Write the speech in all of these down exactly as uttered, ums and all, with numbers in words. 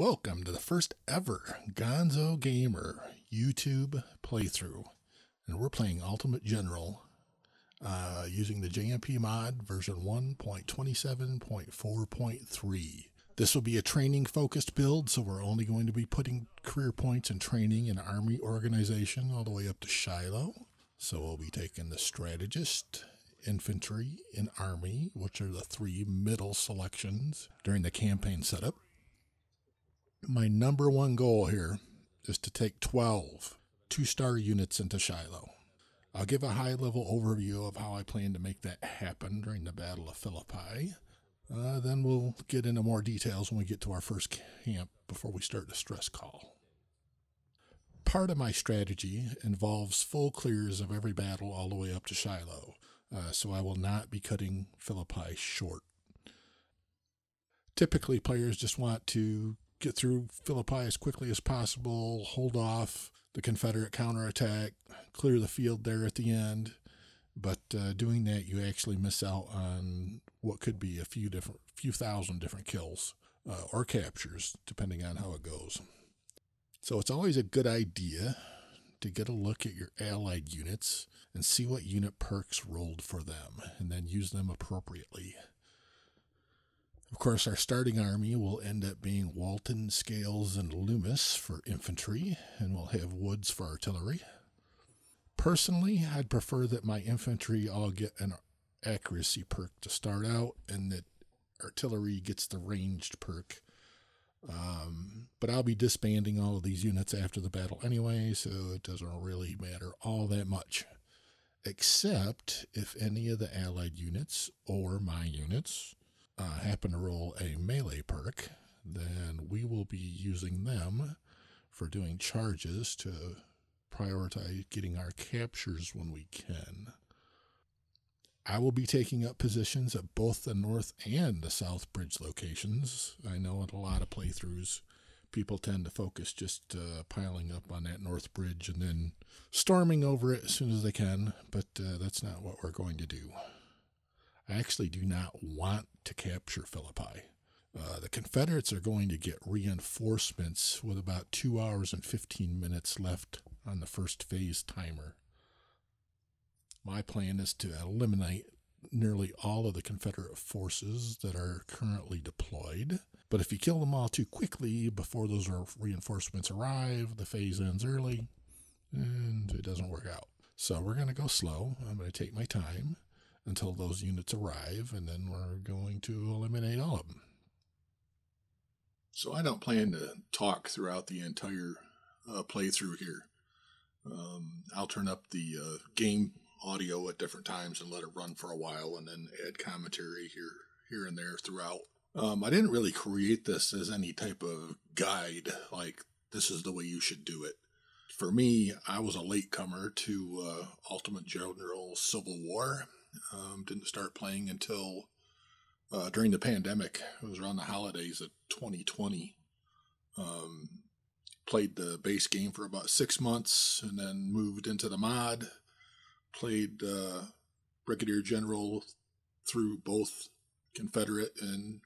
Welcome to the first ever Gonzo Gamer YouTube playthrough. And we're playing Ultimate General uh, using the J and P Mod version one point twenty-seven point four point three. This will be a training-focused build, so we're only going to be putting career points in training in Army Organization all the way up to Shiloh. So we'll be taking the Strategist, Infantry, and Army, which are the three middle selections during the campaign setup. My number one goal here is to take twelve two-star units into Shiloh. I'll give a high-level overview of how I plan to make that happen during the Battle of Philippi. Uh, then we'll get into more details when we get to our first camp before we start the stress call. Part of my strategy involves full clears of every battle all the way up to Shiloh, uh, so I will not be cutting Philippi short. Typically, players just want to get through Philippi as quickly as possible, hold off the Confederate counterattack, clear the field there at the end. But uh, doing that, you actually miss out on what could be a few different, few thousand different kills uh, or captures, depending on how it goes. So it's always a good idea to get a look at your allied units and see what unit perks rolled for them, and then use them appropriately. Of course, our starting army will end up being Walton, Scales, and Loomis for infantry, and we'll have Woods for artillery. Personally, I'd prefer that my infantry all get an accuracy perk to start out, and that artillery gets the ranged perk. Um, but I'll be disbanding all of these units after the battle anyway, so it doesn't really matter all that much. Except if any of the allied units, or my units, Uh, happen to roll a melee perk, then we will be using them for doing charges to prioritize getting our captures when we can. I will be taking up positions at both the north and the south bridge locations. I know in a lot of playthroughs, people tend to focus just uh, piling up on that north bridge and then storming over it as soon as they can, but uh, that's not what we're going to do. I actually do not want to capture Philippi. Uh, the Confederates are going to get reinforcements with about two hours and fifteen minutes left on the first phase timer. My plan is to eliminate nearly all of the Confederate forces that are currently deployed. But if you kill them all too quickly before those reinforcements arrive, the phase ends early, and it doesn't work out. So we're going to go slow. I'm going to take my time until those units arrive, and then we're going to eliminate all of them. So I don't plan to talk throughout the entire uh, playthrough here. Um, I'll turn up the uh, game audio at different times and let it run for a while, and then add commentary here, here and there throughout. Um, I didn't really create this as any type of guide, like this is the way you should do it. For me, I was a latecomer to uh, Ultimate General: Civil War. Um, didn't start playing until uh, during the pandemic. It was around the holidays of twenty twenty. Um, played the base game for about six months and then moved into the mod. Played uh, Brigadier General through both Confederate and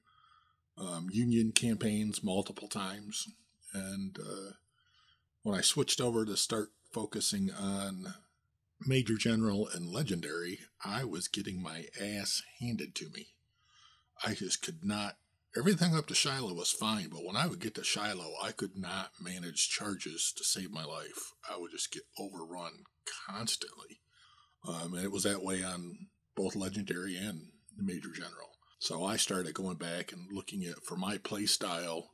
um, Union campaigns multiple times. And uh, when I switched over to start focusing on Major General and Legendary, I was getting my ass handed to me. I just could not. Everything up to Shiloh was fine, but when I would get to Shiloh, I could not manage charges to save my life. I would just get overrun constantly. Um, and it was that way on both Legendary and Major General. So I started going back and looking at, for my play style,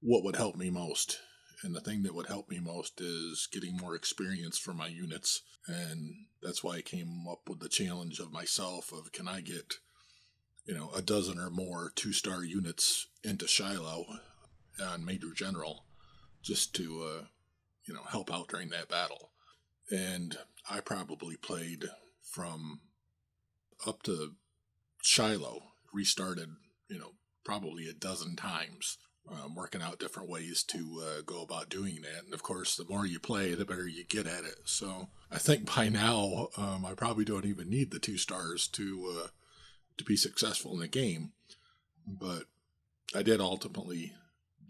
what would help me most. And the thing that would help me most is getting more experience for my units. And that's why I came up with the challenge of myself of, can I get, you know, a dozen or more two-star units into Shiloh on Major General just to, uh, you know, help out during that battle. And I probably played from up to Shiloh, restarted, you know, probably a dozen times. Um, working out different ways to uh, go about doing that. And of course, the more you play, the better you get at it. So I think by now, um, I probably don't even need the two stars to, uh, to be successful in the game. But I did ultimately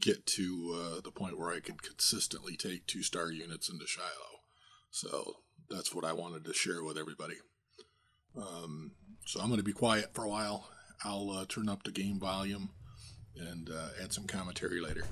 get to uh, the point where I can consistently take two-star units into Shiloh. So that's what I wanted to share with everybody. Um, so I'm going to be quiet for a while. I'll uh, turn up the game volume and uh, add some commentary later.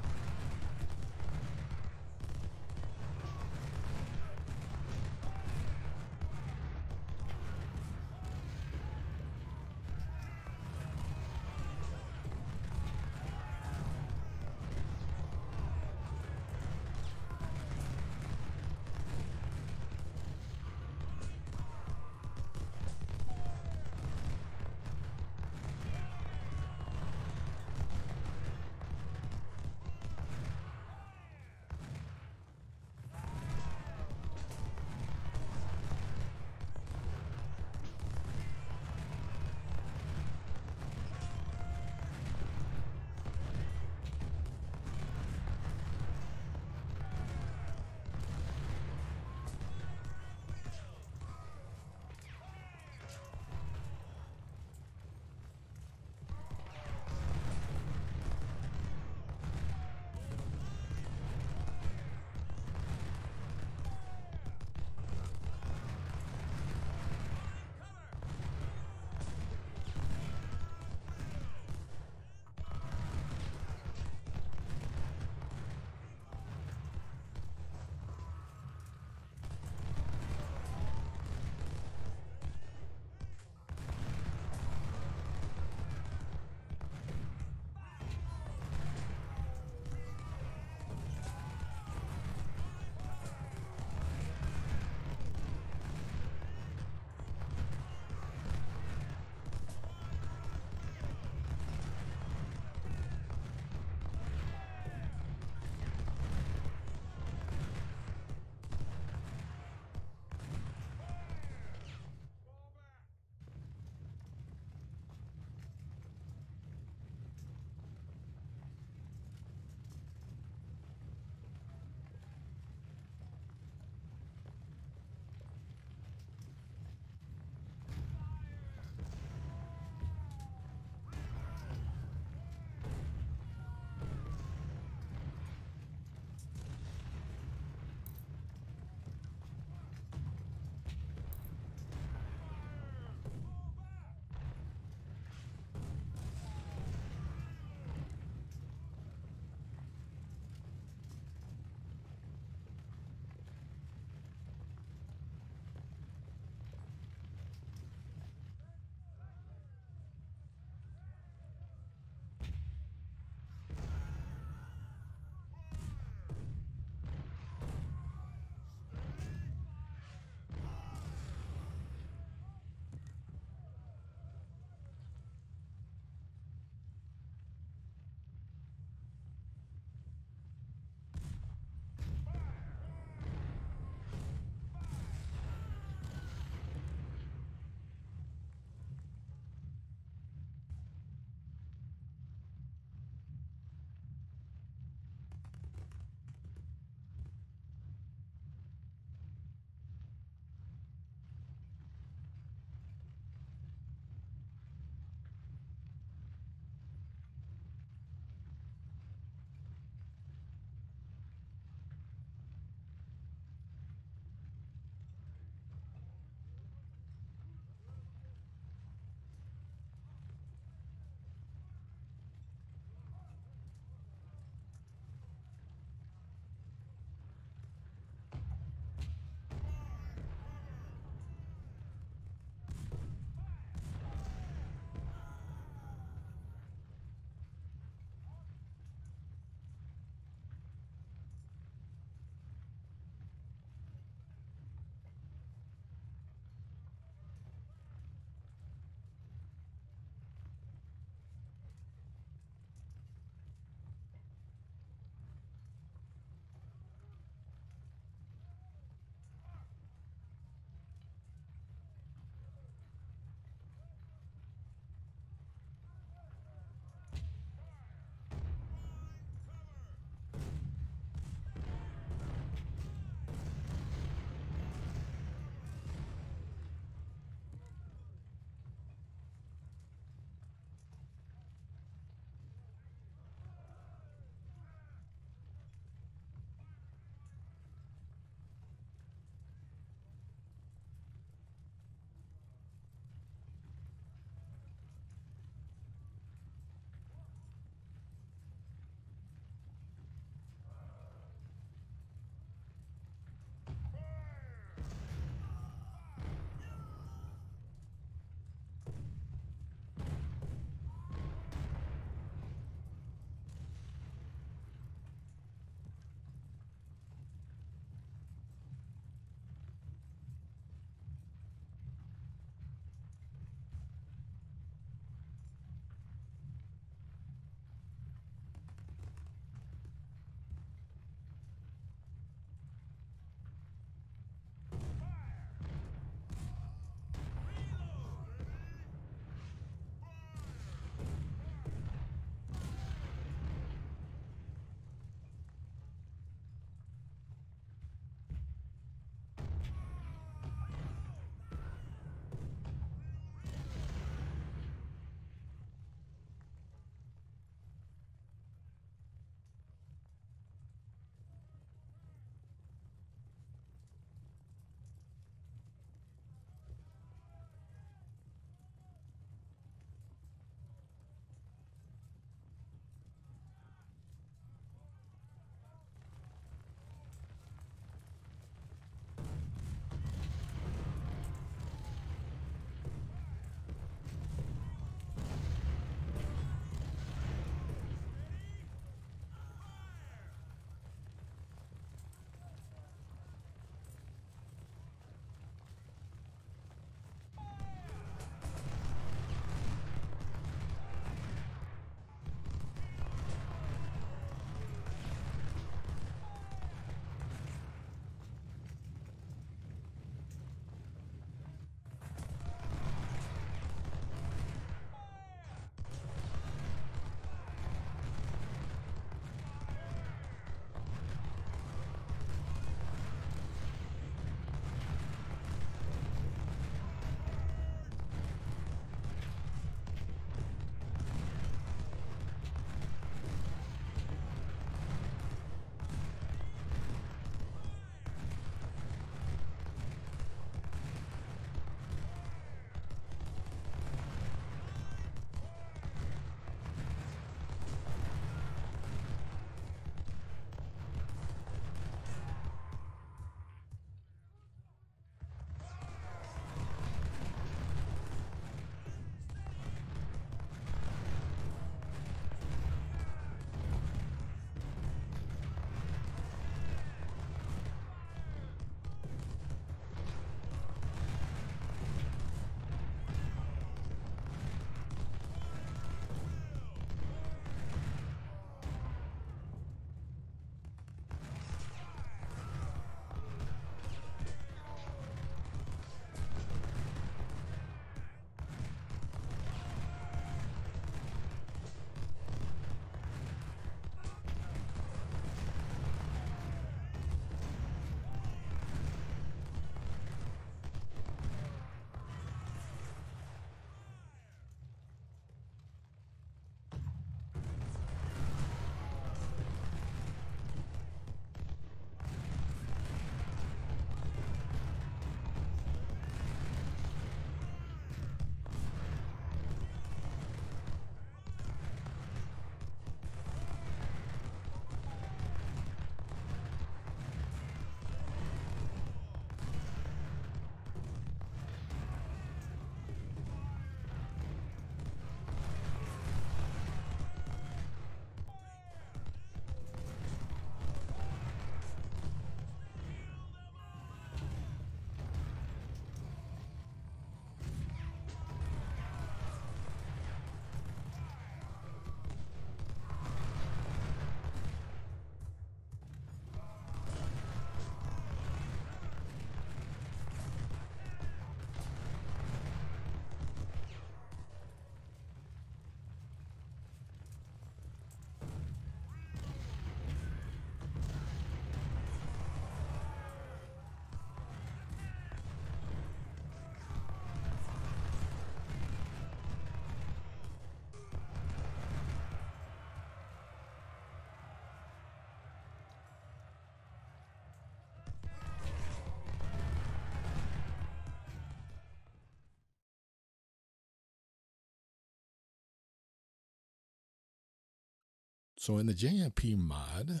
So in the J and P mod,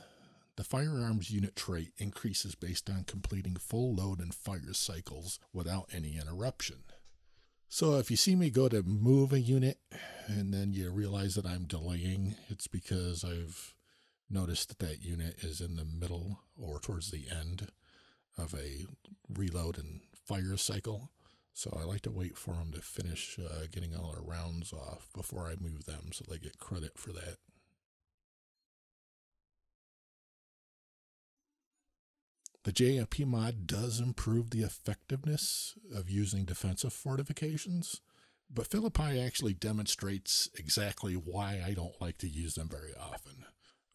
the firearms unit trait increases based on completing full load and fire cycles without any interruption. So if you see me go to move a unit and then you realize that I'm delaying, it's because I've noticed that that unit is in the middle or towards the end of a reload and fire cycle. So I like to wait for them to finish uh, getting all their rounds off before I move them so they get credit for that. The J and P mod does improve the effectiveness of using defensive fortifications, but Philippi actually demonstrates exactly why I don't like to use them very often.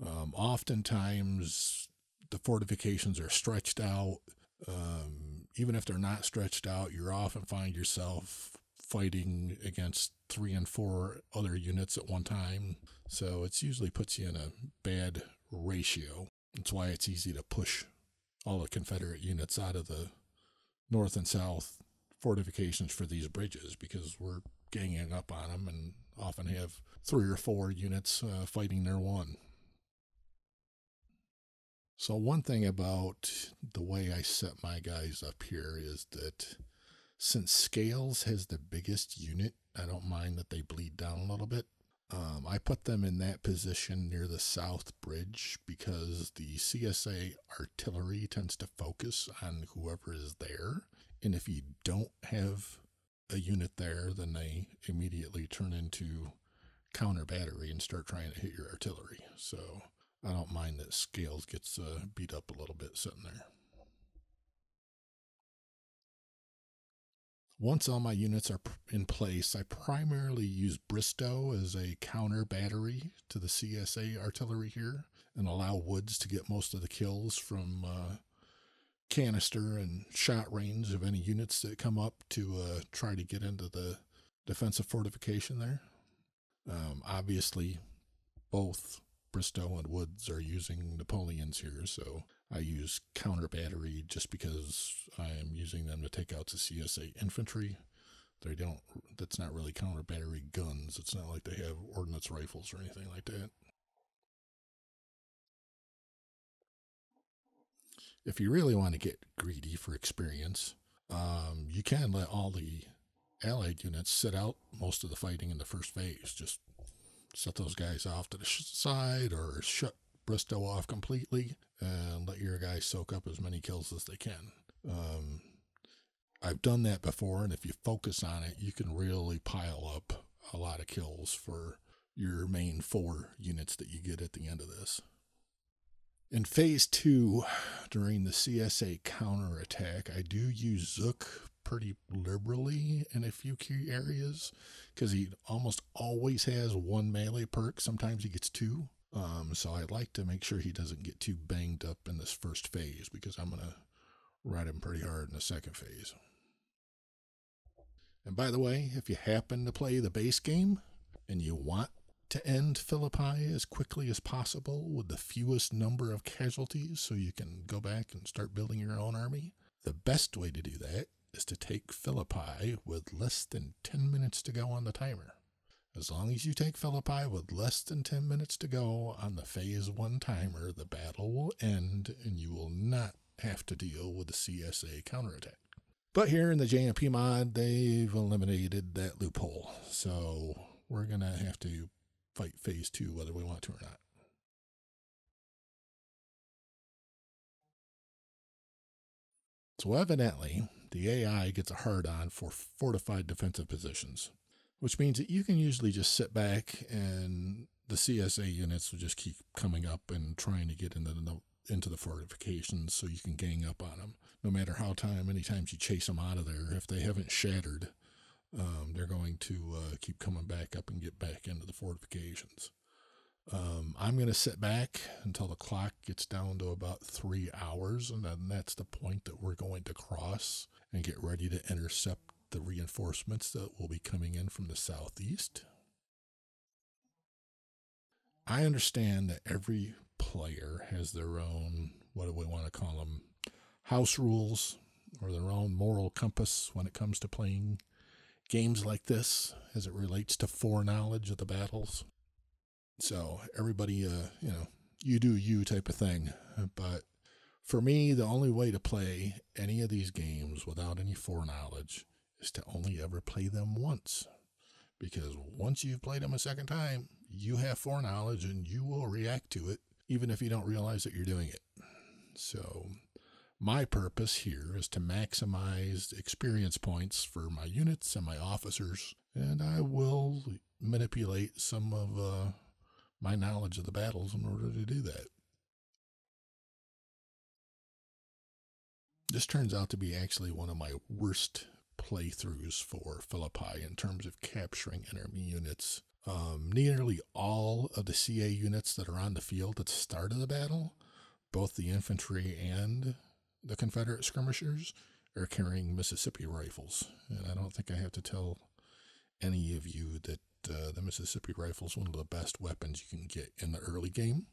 Um, oftentimes, the fortifications are stretched out. Um, even if they're not stretched out, you often find yourself fighting against three and four other units at one time. So it usually puts you in a bad ratio. That's why it's easy to push all the Confederate units out of the north and south fortifications for these bridges, because we're ganging up on them and often have three or four units uh, fighting their one. So one thing about the way I set my guys up here is that since Scales has the biggest unit, I don't mind that they bleed down a little bit. Um, I put them in that position near the South Bridge because the C S A artillery tends to focus on whoever is there. And if you don't have a unit there, then they immediately turn into counter battery and start trying to hit your artillery. So I don't mind that Scales gets uh, beat up a little bit sitting there. Once all my units are in place, I primarily use Bristow as a counter battery to the C S A artillery here and allow Woods to get most of the kills from uh, canister and shot range of any units that come up to uh, try to get into the defensive fortification there. Um, obviously, both Bristow and Woods are using Napoleons here, so I use counter battery just because I am using them to take out the C S A infantry. They don't, that's not really counter battery guns. It's not like they have ordnance rifles or anything like that. If you really want to get greedy for experience, um, you can let all the allied units sit out most of the fighting in the first phase. Just set those guys off to the side or shut Bristow off completely and let your guys soak up as many kills as they can. Um, I've done that before, and if you focus on it, you can really pile up a lot of kills for your main four units that you get at the end of this. In phase two, during the C S A counterattack, I do use Zook pretty liberally in a few key areas because he almost always has one melee perk. Sometimes he gets two. Um, so I like to make sure he doesn't get too banged up in this first phase because I'm going to ride him pretty hard in the second phase. And by the way, if you happen to play the base game and you want to end Philippi as quickly as possible with the fewest number of casualties so you can go back and start building your own army, the best way to do that is to take Philippi with less than ten minutes to go on the timer. As long as you take Philippi with less than ten minutes to go on the phase one timer, the battle will end and you will not have to deal with the C S A counterattack. But here in the J and P mod, they've eliminated that loophole. So we're going to have to fight phase two whether we want to or not. So evidently, the A I gets a hard-on for fortified defensive positions, which means that you can usually just sit back and the C S A units will just keep coming up and trying to get into the, into the fortifications so you can gang up on them. No matter how time, many times you chase them out of there, if they haven't shattered, um, they're going to uh, keep coming back up and get back into the fortifications. Um, I'm going to sit back until the clock gets down to about three hours, and then that's the point that we're going to cross and get ready to intercept the reinforcements that will be coming in from the southeast. I understand that every player has their own, what do we want to call them, house rules or their own moral compass when it comes to playing games like this as it relates to foreknowledge of the battles. So everybody, uh, you know, you do you type of thing. But for me, the only way to play any of these games without any foreknowledge is to only ever play them once. Because once you've played them a second time, you have foreknowledge and you will react to it, even if you don't realize that you're doing it. So my purpose here is to maximize experience points for my units and my officers, and I will manipulate some of uh, my knowledge of the battles in order to do that. This turns out to be actually one of my worst playthroughs for Philippi in terms of capturing enemy units. Um, nearly all of the C A units that are on the field at the start of the battle, both the infantry and the Confederate skirmishers, are carrying Mississippi rifles. And I don't think I have to tell any of you that uh, the Mississippi rifle is one of the best weapons you can get in the early game.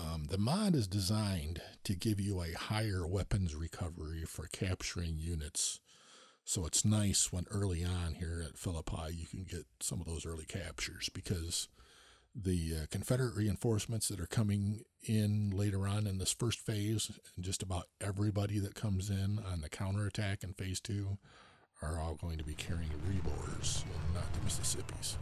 Um, the mod is designed to give you a higher weapons recovery for capturing units. So it's nice when early on here at Philippi you can get some of those early captures, because the uh, Confederate reinforcements that are coming in later on in this first phase, and just about everybody that comes in on the counterattack in phase two, are all going to be carrying reboers and not the Mississippis.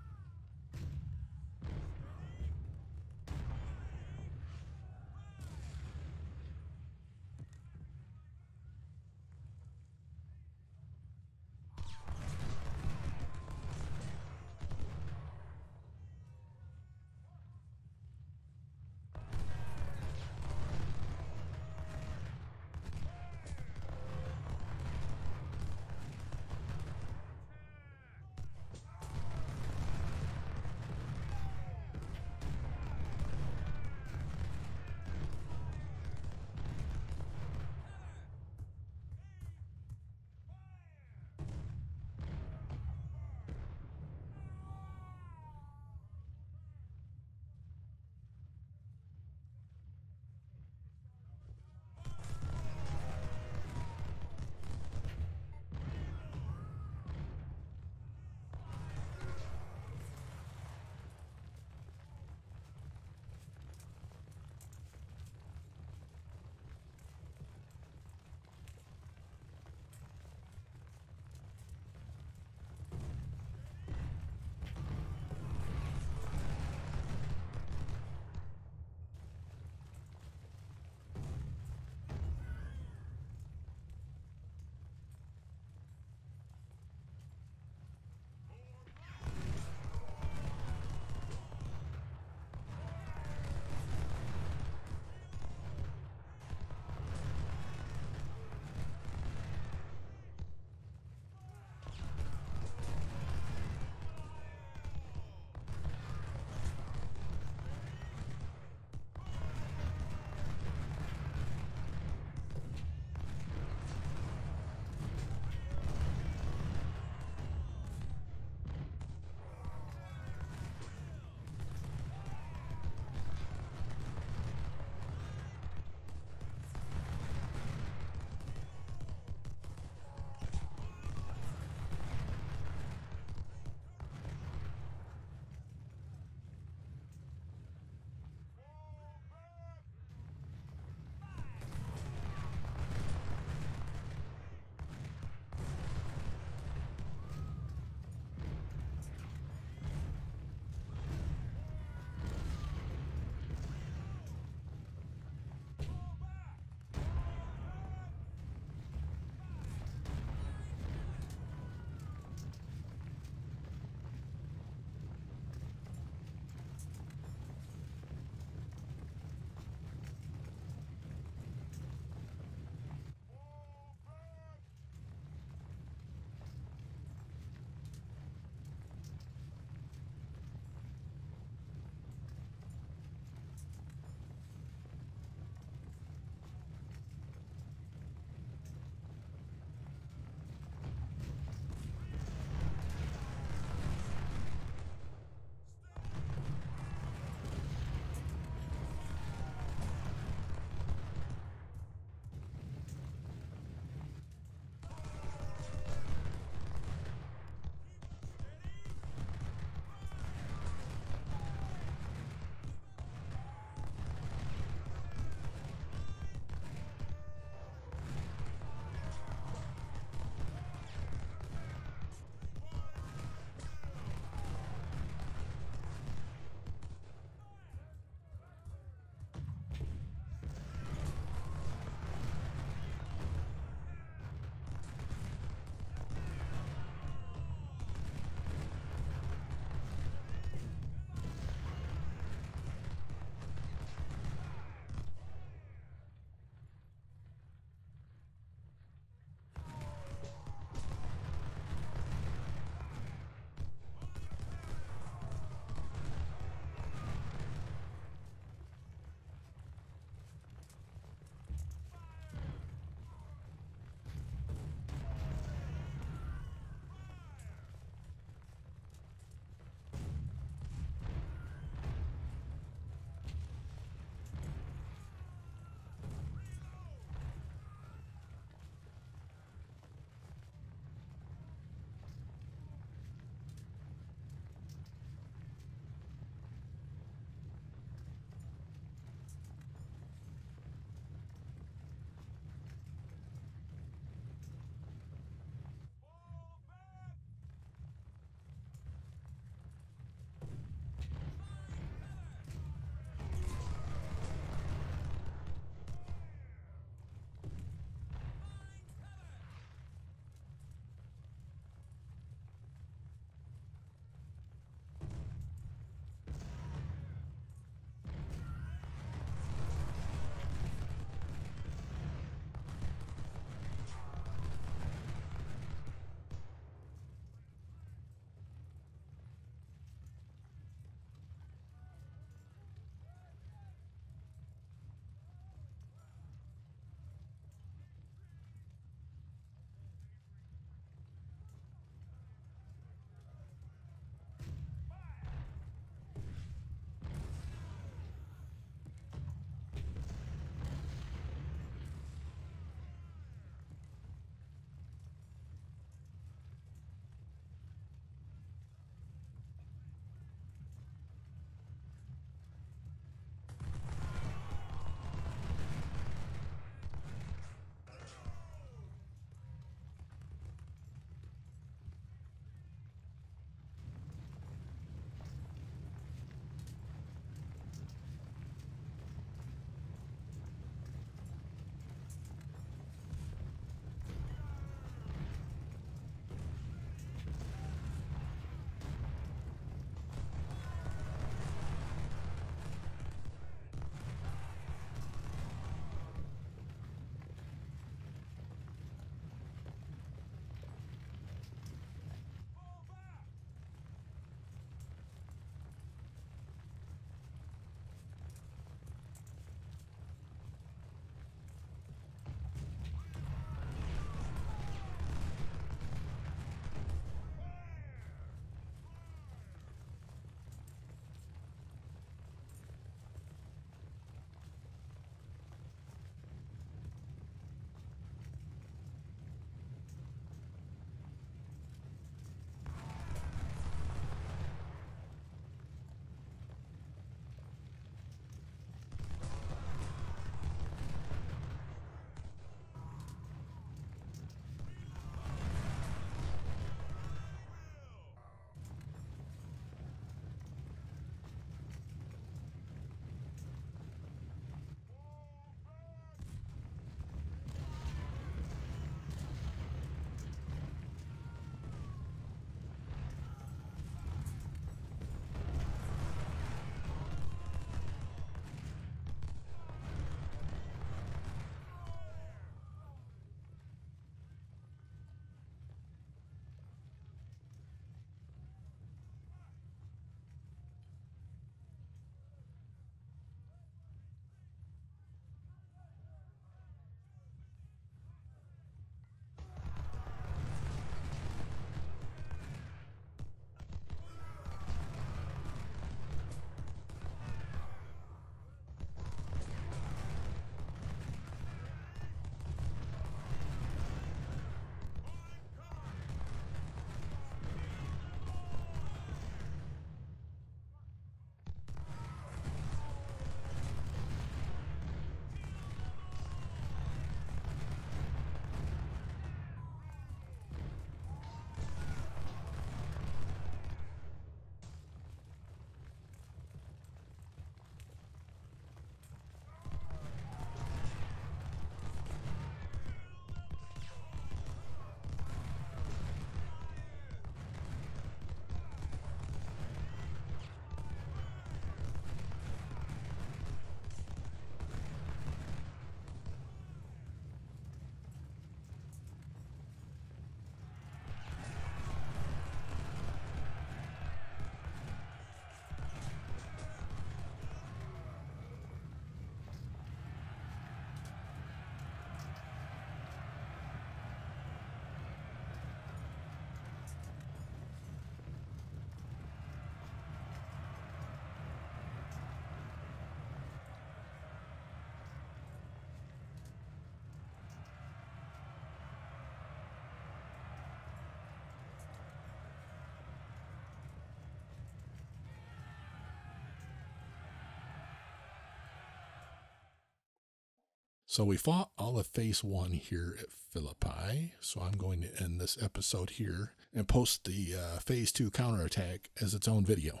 So we fought all of phase one here at Philippi. So I'm going to end this episode here and post the uh, phase two counterattack as its own video.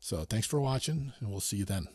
So thanks for watching, and we'll see you then.